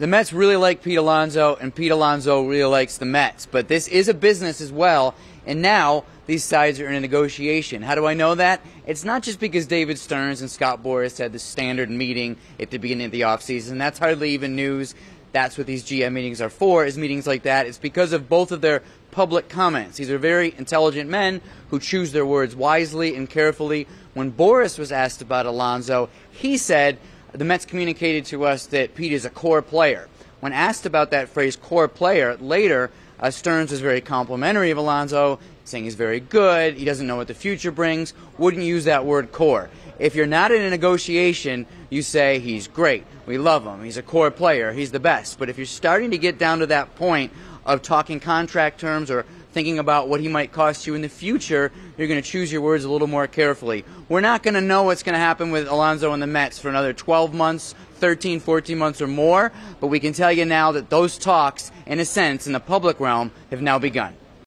the Mets really like Pete Alonso, and Pete Alonso really likes the Mets. But this is a business as well, and now these sides are in a negotiation. How do I know that? It's not just because David Stearns and Scott Boras had the standard meeting at the beginning of the offseason. That's hardly even news. That's what these GM meetings are for, is meetings like that. It's because of both of their public comments. These are very intelligent men who choose their words wisely and carefully. When Boras was asked about Alonso, he said, "The Mets communicated to us that Pete is a core player." When asked about that phrase, core player, later, Stearns was very complimentary of Alonso, saying he's very good, he doesn't know what the future brings, wouldn't use that word core. If you're not in a negotiation, you say he's great, we love him, he's a core player, he's the best. But if you're starting to get down to that point of talking contract terms or thinking about what he might cost you in the future, you're going to choose your words a little more carefully. We're not going to know what's going to happen with Alonso and the Mets for another 12 months, 13, 14 months or more, but we can tell you now that those talks, in a sense, in the public realm, have now begun.